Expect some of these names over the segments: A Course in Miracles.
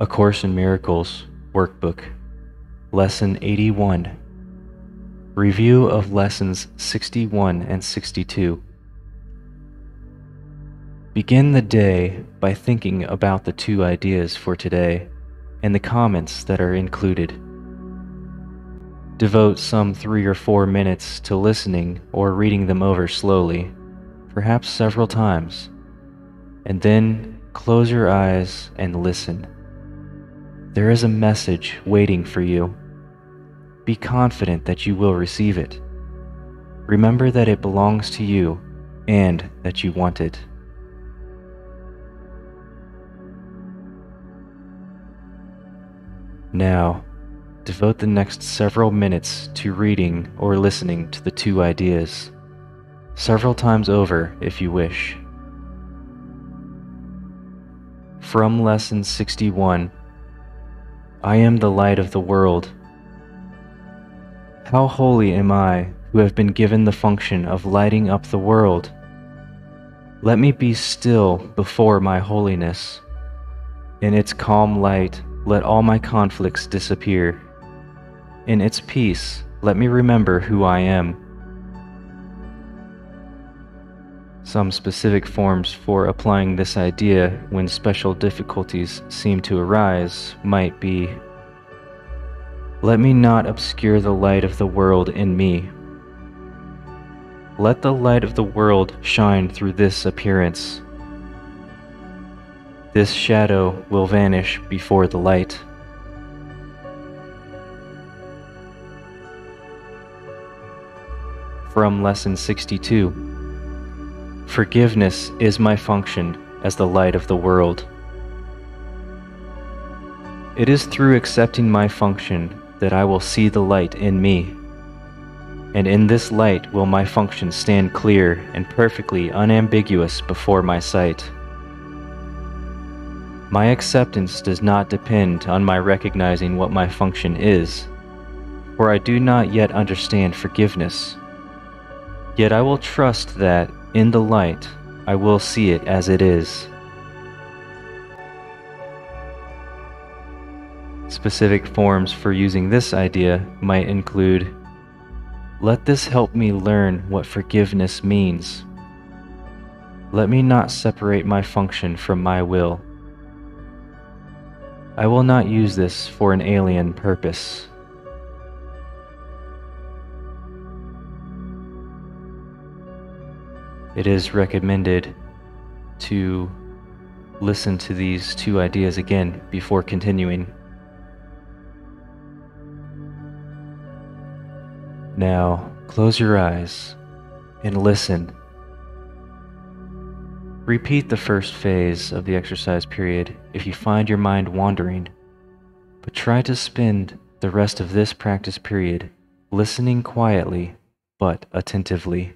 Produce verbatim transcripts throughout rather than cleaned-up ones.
A Course in Miracles Workbook, Lesson eighty-one. Review of Lessons sixty-one and sixty-two. Begin the day by thinking about the two ideas for today and the comments that are included. Devote some three or four minutes to listening or reading them over slowly, perhaps several times, and then close your eyes and listen. There is a message waiting for you. Be confident that you will receive it. Remember that it belongs to you and that you want it. Now, devote the next several minutes to reading or listening to the two ideas, several times over if you wish. From Lesson sixty-one, I am the light of the world. How holy am I who have been given the function of lighting up the world? Let me be still before my holiness. In its calm light, let all my conflicts disappear. In its peace, let me remember who I am. Some specific forms for applying this idea when special difficulties seem to arise might be: let me not obscure the light of the world in me. Let the light of the world shine through this appearance. This shadow will vanish before the light. From Lesson sixty-two, forgiveness is my function as the light of the world. It is through accepting my function that I will see the light in me, and in this light will my function stand clear and perfectly unambiguous before my sight. My acceptance does not depend on my recognizing what my function is, for I do not yet understand forgiveness. Yet I will trust that, in the light, I will see it as it is. Specific forms for using this idea might include: let this help me learn what forgiveness means. Let me not separate my function from my will. I will not use this for an alien purpose. It is recommended to listen to these two ideas again before continuing. Now, close your eyes and listen. Repeat the first phase of the exercise period if you find your mind wandering, but try to spend the rest of this practice period listening quietly but attentively.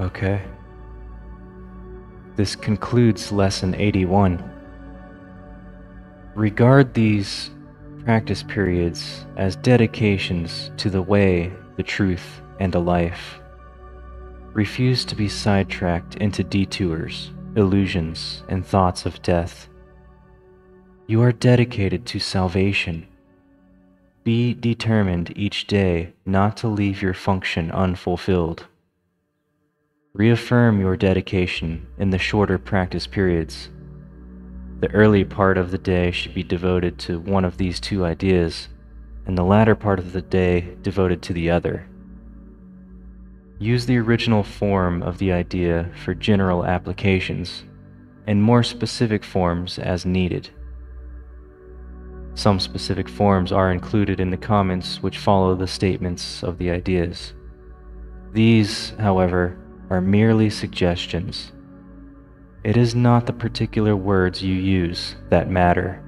Okay. This concludes lesson eighty-one. Regard these practice periods as dedications to the way, the truth, and the life. Refuse to be sidetracked into detours, illusions, and thoughts of death. You are dedicated to salvation. Be determined each day not to leave your function unfulfilled. Reaffirm your dedication in the shorter practice periods. The early part of the day should be devoted to one of these two ideas, and the latter part of the day devoted to the other. Use the original form of the idea for general applications, and more specific forms as needed. Some specific forms are included in the comments which follow the statements of the ideas. These, however, are merely suggestions. It is not the particular words you use that matter,